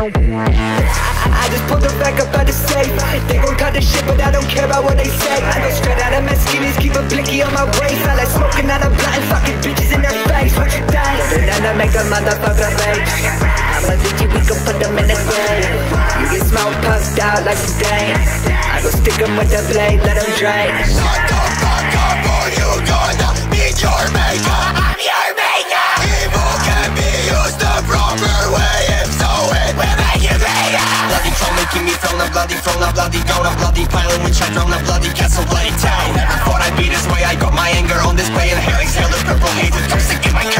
I just pulled them back up out the safe. They gon' call this shit, but I don't care about what they say. I go straight out of my skinnies, keep a blicky on my waist. I like smoking on a blunt and fucking bitches in their face. What you think? Then I make a motherfucker rage. I'm a DJ, we gon' put them in the grave. You get smoked, puffed out like a dang. I go stick them with the blade, let them drain. Not the fucker, boy, you gonna meet your maker. I'm your maker. Evil can be used the proper way. Keep me from the bloody goat, a bloody pile in which I drown, a bloody castle, bloody town. Never thought I'd be this way, I got my anger on display, and hell exhale the purple haze, it comes to get my